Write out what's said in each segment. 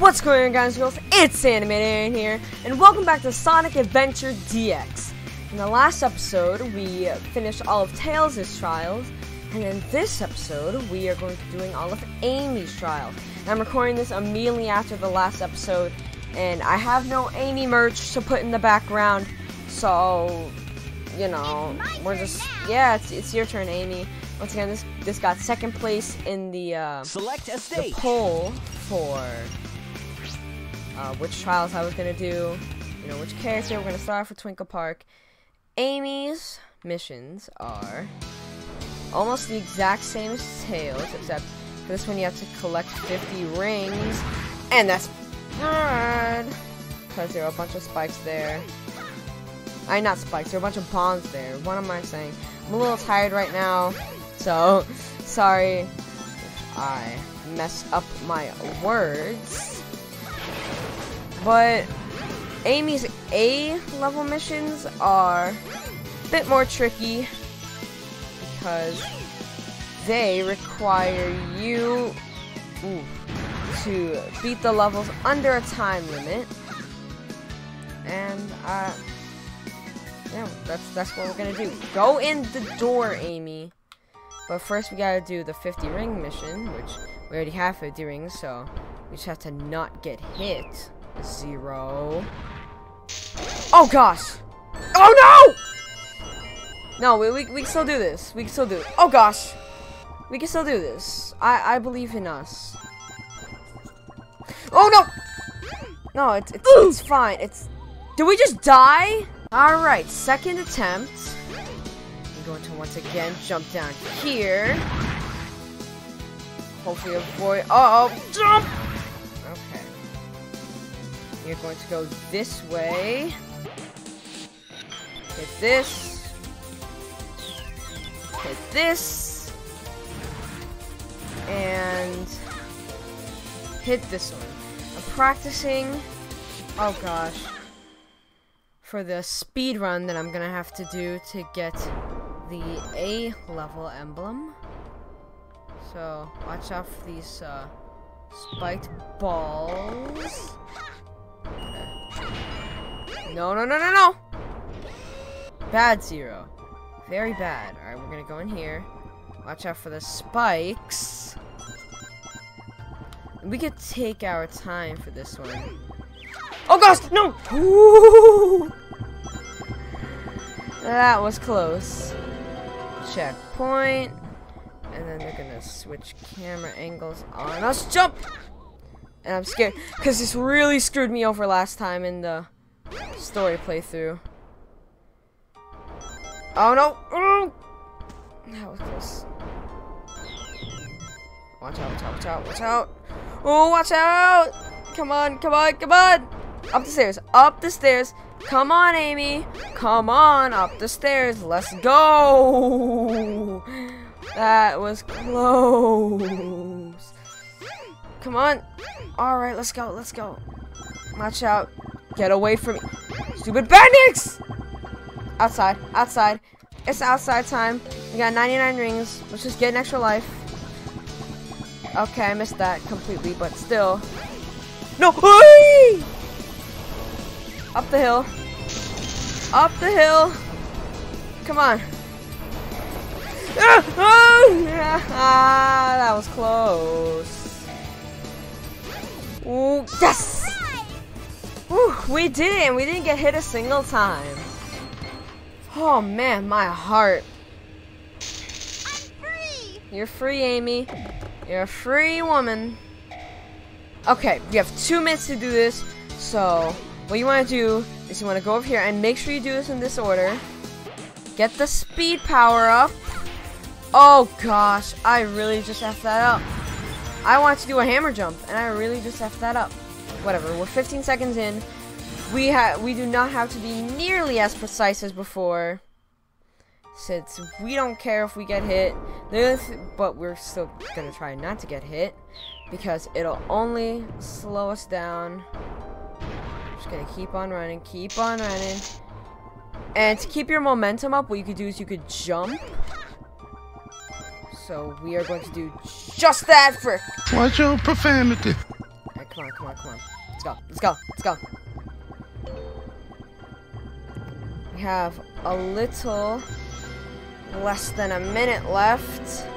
What's going on, guys and girls? It's Anime Darian here, and welcome back to Sonic Adventure DX. In the last episode, we finished all of Tails' trials, and in this episode, we are going to be doing all of Amy's trials. And I'm recording this immediately after the last episode, and I have no Amy merch to put in the background, so, you know, we're just, yeah, it's your turn, Amy. Once again, this got second place in the, select a state. The poll for... which trials I was gonna do, you know, which character. We're gonna start off with Twinkle Park. Amy's missions are almost the exact same as Tails, except for this one you have to collect 50 rings, and that's hard, because there are a bunch of spikes there. I mean, not spikes, there are a bunch of bombs there. What am I saying? I'm a little tired right now, so sorry if I mess up my words. But Amy's A-level missions are a bit more tricky because they require you to beat the levels under a time limit. And yeah, that's what we're gonna do. Go in the door, Amy. But first we gotta do the 50 ring mission, which we already have 50 rings, so we just have to not get hit. 0. Oh gosh! Oh no! No, we can still do this. We can still do it. Oh gosh! We can still do this. I believe in us. Oh no! No, it's fine. It's... Did we just die? Alright, second attempt. I'm going to once again jump down here. Hopefully avoid... Uh-oh! Jump! You're going to go this way. Hit this. Hit this. And hit this one. I'm practicing. Oh gosh. For the speed run that I'm gonna have to do to get the A level emblem. So watch out for these spiked balls. No. Bad 0. Very bad. Alright, we're gonna go in here. Watch out for the spikes. We could take our time for this one. Oh gosh, no! Ooh. That was close. Checkpoint. And then they're gonna switch camera angles on us. Jump! And I'm scared, because this really screwed me over last time in the story playthrough. Oh no! Oh! That was close. Watch out, watch out, watch out, watch out! Oh, watch out! Come on, come on, come on! Up the stairs, up the stairs! Come on, Amy! Come on, up the stairs! Let's go! That was close! Come on! Alright, let's go, let's go. Watch out. Get away from me. Stupid bandits! Outside, outside. It's outside time. We got 99 rings. Let's just get an extra life. Okay, I missed that completely, but still. No! Hey! Up the hill. Up the hill. Come on. Ah! Oh! Ah, that was close. Ooh, yes! Ooh, we did it, and we didn't get hit a single time. Oh man, my heart. I'm free! You're free, Amy. You're a free woman. Okay, we have 2 minutes to do this, so what you want to do is you want to go over here and make sure you do this in this order. Get the speed power up. Oh gosh, I really just effed that up. I want to do a hammer jump, and I really just effed that up. Whatever, we're 15 seconds in. We do not have to be nearly as precise as before, since we don't care if we get hit, but we're still gonna try not to get hit, because it'll only slow us down. I'm just gonna keep on running. And to keep your momentum up, what you could do is you could jump. So we are going to do just that for... Watch your profanity. I Come on, come on, come on. Let's go, let's go, let's go. We have a little less than a minute left.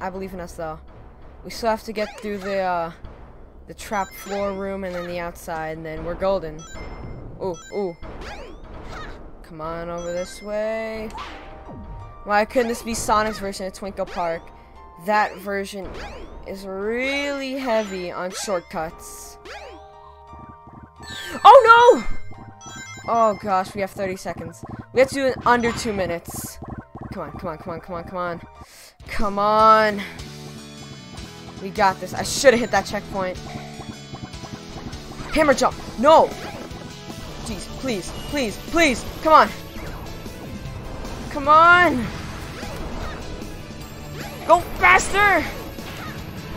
I believe in us, though. We still have to get through the trap floor room and then the outside, and then we're golden. Ooh, ooh. Come on, over this way. Why couldn't this be Sonic's version of Twinkle Park? That version is really heavy on shortcuts. Oh, no! Oh, gosh, we have 30 seconds. We have to do it in under 2 minutes. Come on, come on, come on, come on, come on. Come on. We got this. I should have hit that checkpoint. Hammer jump. No! Jeez, please, please, please. Come on. Come on. Go faster.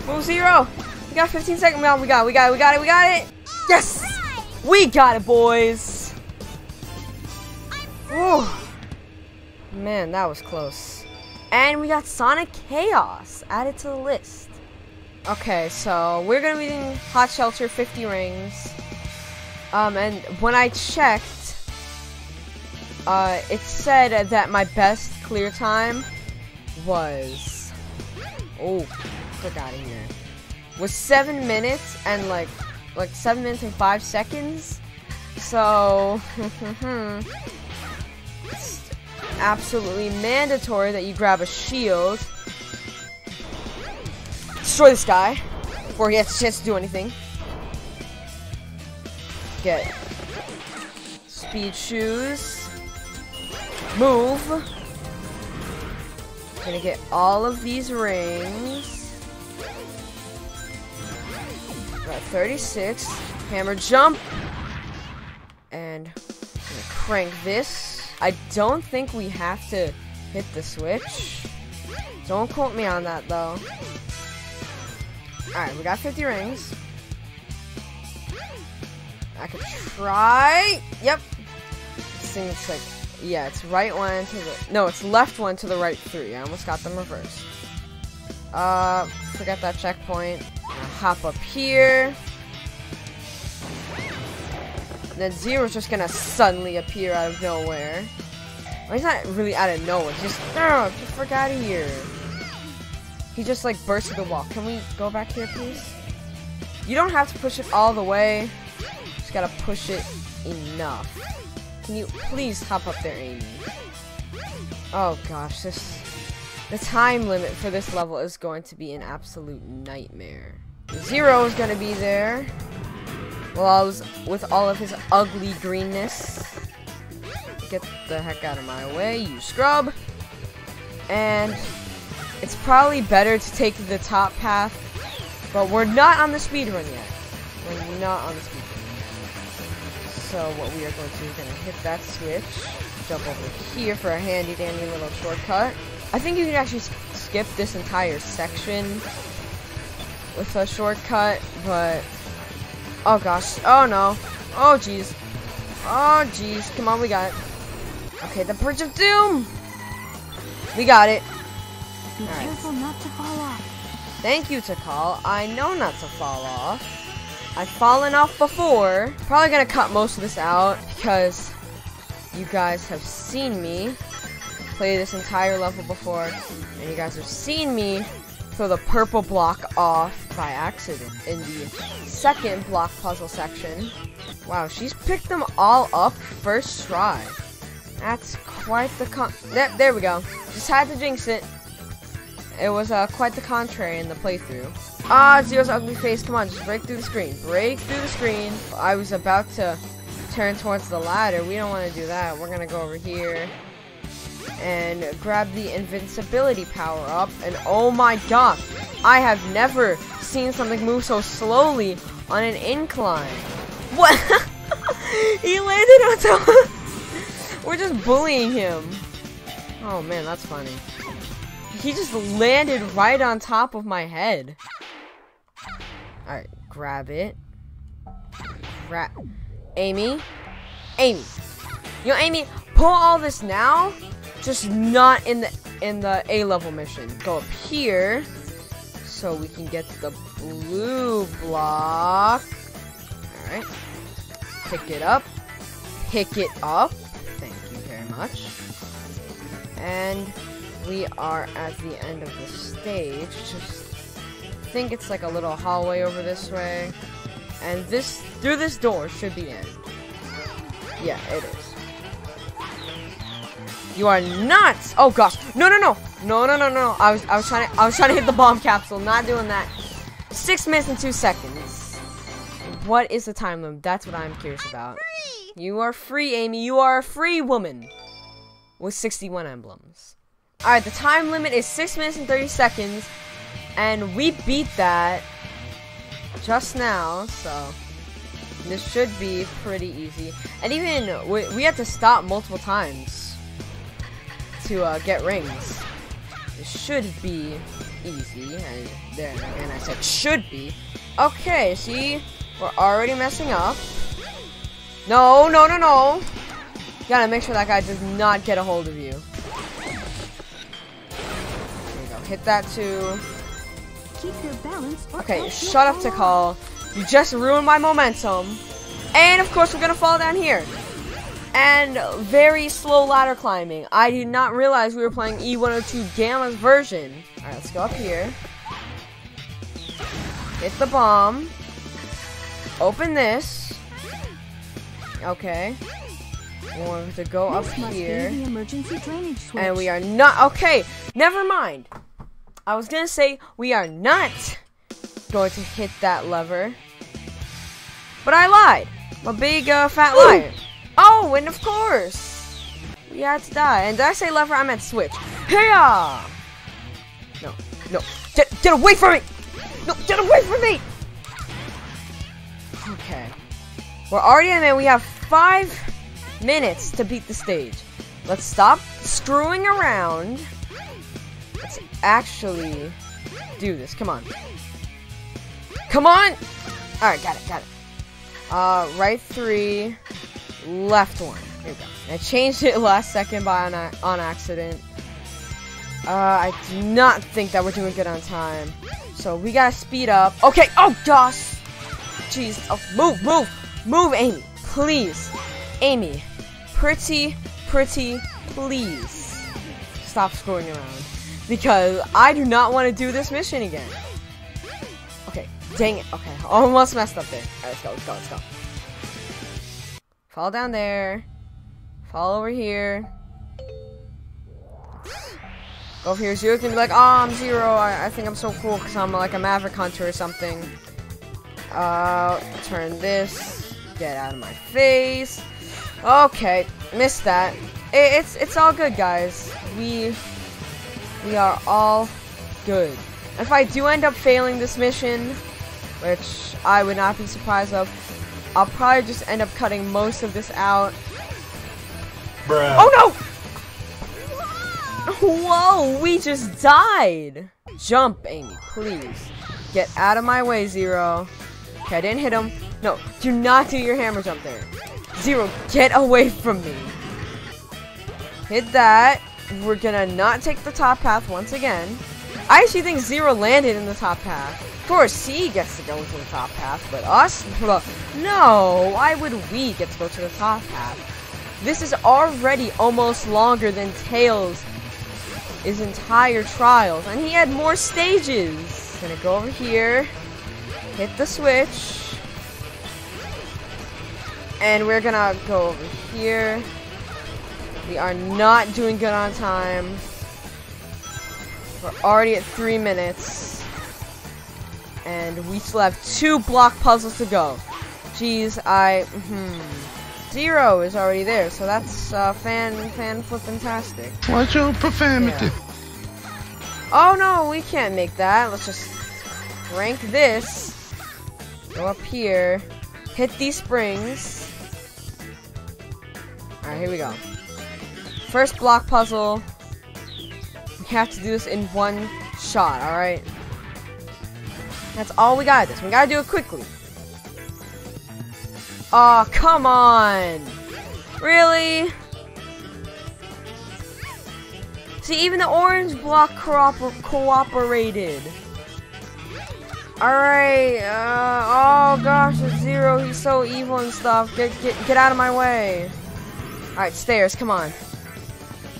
Move zero. We got 15 seconds. We got it. Yes. We got it, boys. Ooh. Man, that was close. And we got Sonic Chaos added to the list. Okay, so we're gonna be doing Hot Shelter 50 rings. And when I checked, it said that my best clear time was, oh, click out of here, was 7 minutes and like 7 minutes and 5 seconds. So, it's absolutely mandatory that you grab a shield, destroy this guy before he has a chance to do anything. Get speed shoes. Move. Gonna get all of these rings. Got 36. Hammer jump. And I'm gonna crank this. I don't think we have to hit the switch. Don't quote me on that though. Alright, we got 50 rings. I could try. Yep. This thing's like, yeah, it's right one to the, no, it's left one to the right three. I almost got them reversed. Forget that checkpoint. Hop up here. Then Zero's just gonna suddenly appear out of nowhere. Well, he's not really out of nowhere. He's just, no, get the fuck out of here. He just like burst through the wall. Can we go back here, please? You don't have to push it all the way. Gotta push it enough. Can you please hop up there, Amy? Oh gosh, this, the time limit for this level is going to be an absolute nightmare. Zero is gonna be there. Well, I was with all of his ugly greenness. Get the heck out of my way, you scrub. And it's probably better to take the top path, but we're not on the speedrun yet. We're not on the speedrun. So what we are going to do is going to hit that switch, jump over here for a handy dandy little shortcut. I think you can actually skip this entire section with a shortcut, but oh gosh, oh no, oh jeez, oh jeez, come on, we got it. Okay, the Bridge of Doom, we got it. Be careful not to fall off. Thank you, Takal. I know not to fall off. I've fallen off before. Probably gonna cut most of this out because you guys have seen me play this entire level before, and you guys have seen me throw the purple block off by accident in the second block puzzle section. Wow, she's picked them all up first try. That's quite the there we go. Just had to jinx it. It was quite the contrary in the playthrough. Ah, Zero's ugly face. Come on, just break through the screen. Break through the screen. I was about to turn towards the ladder. We don't want to do that. We're going to go over here and grab the invincibility power up. And oh my god, I have never seen something move so slowly on an incline. What? He landed on top of us. We're just bullying him. Oh man, that's funny. He just landed right on top of my head. Alright, grab it. Grab Amy. Amy. Yo, Amy, pull all this now. Just not in the A level mission. Go up here. so we can get the blue block. Alright. Pick it up. Pick it up. Thank you very much. And we are at the end of the stage. Just think it's like a little hallway over this way. And this, through this door, should be in. Yeah, it is. You are not! Oh gosh! No, no, no! No, no, no, no! I was trying to hit the bomb capsule. Not doing that. 6 minutes and 2 seconds. What is the time limit? That's what I'm curious about. Free. You are free, Amy. You are a free woman with 61 emblems. All right, the time limit is 6 minutes and 30 seconds, and we beat that just now. So this should be pretty easy. And even we had to stop multiple times to get rings. It should be easy, and there, and I said should be. Okay, see, we're already messing up. No, no, no, no. You gotta make sure that guy does not get a hold of you. There you go. Hit that too. Keep your balance. Okay, shut up, Tikal. You just ruined my momentum. And of course, we're gonna fall down here. And very slow ladder climbing. I did not realize we were playing E102 Gamma's version. Alright, let's go up here. Hit the bomb. Open this. Okay. We're going to go up here. And we are not. Okay, never mind. I was gonna say we are not going to hit that lever. But I lied. I'm a big fat liar. Oh, and of course, we had to die. And did I say lever? I meant switch. Hiya! No, no, get away from me! No, get away from me! Okay, we're already in there. We have 5 minutes to beat the stage. Let's stop screwing around. Let's actually do this. Come on, come on! All right, got it, got it. Right 3. Left 1. There we go. I changed it last second by on accident. I do not think that we're doing good on time. So we gotta speed up. Okay. Oh gosh. Jeez. Oh, move, move, move, Amy. Please, Amy. Pretty, please. Stop screwing around because I do not want to do this mission again. Okay. Dang it. Okay. Almost messed up there. All right. Let's go. Let's go. Let's go. Fall down there. Fall over here. Go over here. Zero's gonna be like, oh, I'm Zero. I think I'm so cool because I'm like a Maverick Hunter or something. Turn this. Get out of my face. Okay, missed that. It's all good, guys. We are all good. If I do end up failing this mission, which I would not be surprised of, I'll probably just end up cutting most of this out. Bruh. Oh no! Whoa, we just died! Jump, Amy, please. Get out of my way, Zero. Okay, I didn't hit him. No, do not do your hammer jump there. Zero, get away from me. Hit that. We're gonna not take the top path once again. I actually think Zero landed in the top path. Of course, he gets to go to the top half, but us? No, why would we get to go to the top half? This is already almost longer than Tails' entire trials, and he had more stages. Gonna go over here, hit the switch, and we're gonna go over here. We are not doing good on time. We're already at 3 minutes. And we still have 2 block puzzles to go. Jeez, Zero is already there, so that's fan flippantastic. Watch your profanity. Yeah. Oh no, we can't make that. Let's just rank this. Go up here, hit these springs. All right, here we go. First block puzzle. We have to do this in one shot. All right. That's all we got. We gotta do it quickly. Oh, come on! Really? See, even the orange block cooperated. Alright, oh gosh, it's Zero, he's so evil and stuff. Get out of my way. Alright, stairs, come on.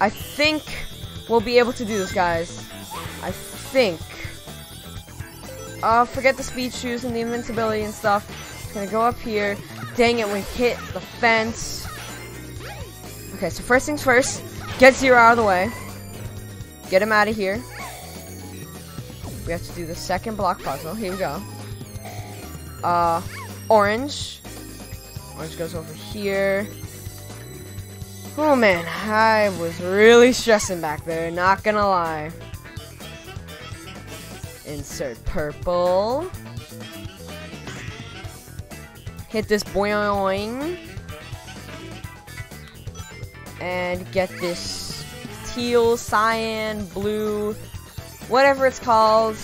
I think we'll be able to do this, guys. I think. Forget the speed shoes and the invincibility and stuff. Just gonna go up here. Dang it, we hit the fence. Okay, so first things first, get Zero out of the way. Get him out of here. We have to do the second block puzzle. Here we go. Orange. Orange goes over here. Oh man, I was really stressing back there, not gonna lie. Insert purple. Hit this boing. And get this teal, cyan, blue, whatever it's called.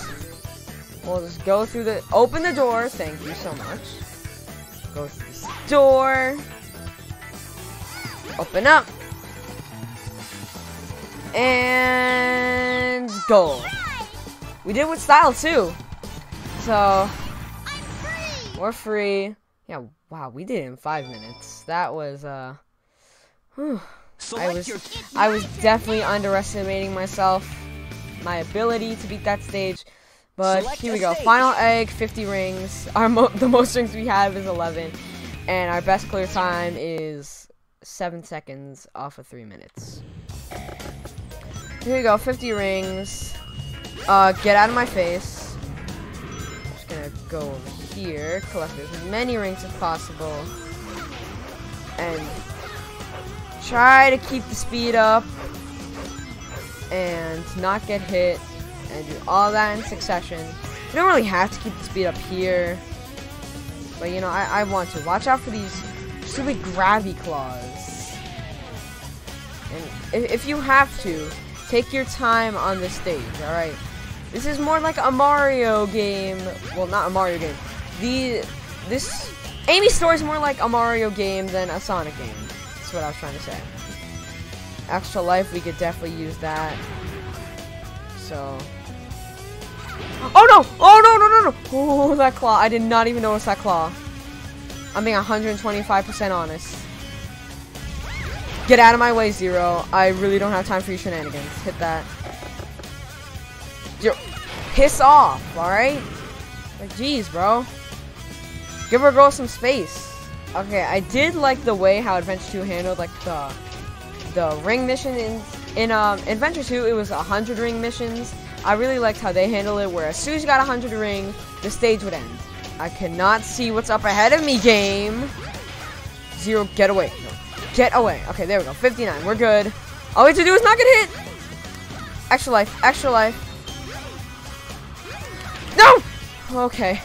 We'll just go through the, open the door, thank you so much. Go through this door. Open up. And go. We did with style too. So, we're free. Yeah, wow, we did it in 5 minutes. That was, whew. I was definitely underestimating myself. My ability to beat that stage, but here we go. Final egg, 50 rings. The most rings we have is 11, and our best clear time is 7 seconds off of 3 minutes. Here we go, 50 rings. Get out of my face. I'm just gonna go over here, collect as many rings as possible, and try to keep the speed up. And not get hit, and do all that in succession. You don't really have to keep the speed up here, but you know, I want to. Watch out for these stupid grabby claws. And if you have to, take your time on the stage, alright? This is more like a Mario game. Well, not a Mario game. This Amy's story is more like a Mario game than a Sonic game. That's what I was trying to say. Extra life, we could definitely use that. So. Oh no! Oh no, no, no, no! Oh, that claw. I did not even notice that claw. I'm being 125% honest. Get out of my way, Zero. I really don't have time for your shenanigans. Hit that. Yo, piss off, alright? Like, jeez, bro. Give our girl some space. Okay, I did like the way how Adventure 2 handled, like, the ring mission in Adventure 2, it was 100 ring missions. I really liked how they handled it, where as soon as you got 100 ring, the stage would end. I cannot see what's up ahead of me, game. Zero, get away. No, get away. Okay, there we go. 59. We're good. All we have to do is not get hit. Extra life. Extra life. No! Okay.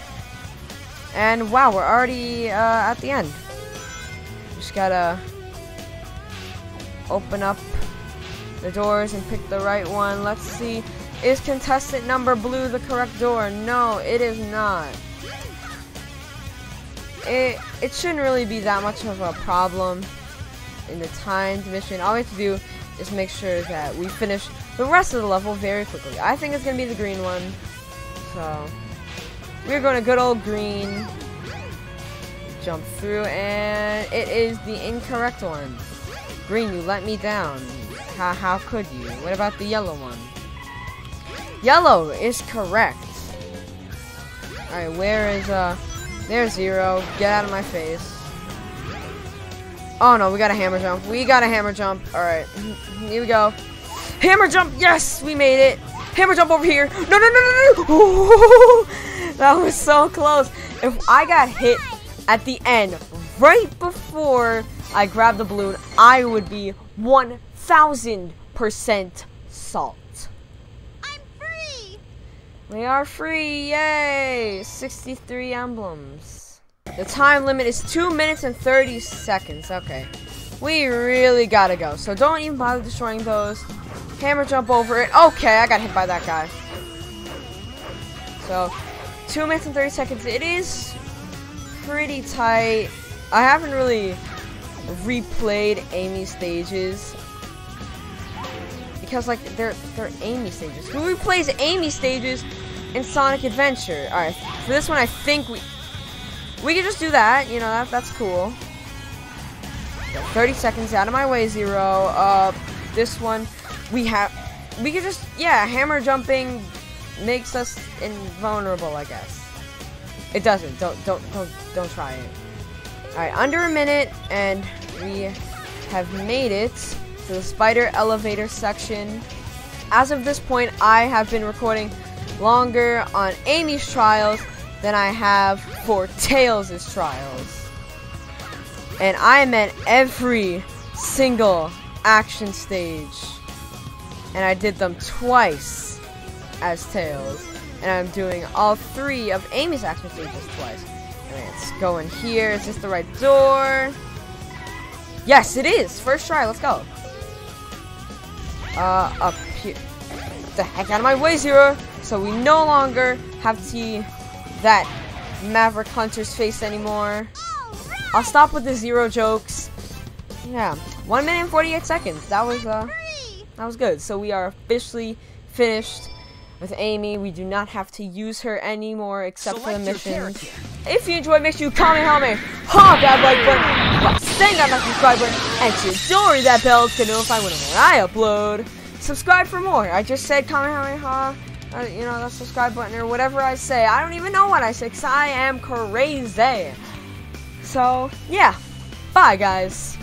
And wow, we're already at the end. Just gotta open up the doors and pick the right one. Let's see. Is contestant number blue the correct door? No, it is not. It shouldn't really be that much of a problem in the timed mission. All we have to do is make sure that we finish the rest of the level very quickly. I think it's going to be the green one. So, we're going to good old green. Jump through, and it is the incorrect one. Green, you let me down. How could you? What about the yellow one? Yellow is correct. Alright, where is, there's Zero. Get out of my face. Oh no, we got a hammer jump. We got a hammer jump. Alright, here we go. Hammer jump! Yes! We made it! Hammer jump over here! No, no, no, no, no! Ooh, that was so close. If I got hit at the end, right before I grabbed the balloon, I would be 1000% salt. I'm free! We are free, yay! 63 emblems. The time limit is 2 minutes and 30 seconds, okay. We really gotta go, so don't even bother destroying those. Hammer jump over it. Okay, I got hit by that guy. So, 2 minutes and 30 seconds. It is pretty tight. I haven't really replayed Amy stages because like they're Amy stages. Who replays Amy stages in Sonic Adventure. Alright, for this one I think we can just do that, you know, that's cool. 30 seconds out of my way, Zero. This one, we could just, yeah, hammer jumping makes us invulnerable, I guess. It doesn't, don't try it. Alright, under a minute, and we have made it to the spider elevator section. As of this point, I have been recording longer on Amy's trials than I have for Tails' trials. And I meant every single action stage. And I did them twice as Tails. And I'm doing all three of Amy's action stages twice. And let's go in here. Is this the right door? Yes, it is. First try. Let's go. Up here. Get the heck out of my way, Zero. So we no longer have to see that Maverick Hunter's face anymore. I'll stop with the Zero jokes. Yeah, 1 minute and 48 seconds. That was good. So we are officially finished with Amy. We do not have to use her anymore except for the mission. If you enjoyed, make sure you comment, hop that like button, bang that subscribe button, and to that bell to notify whenever I upload. Subscribe for more. I just said comment, you know, that subscribe button or whatever I say. I don't even know what I say because I am crazy. So, yeah. Bye, guys.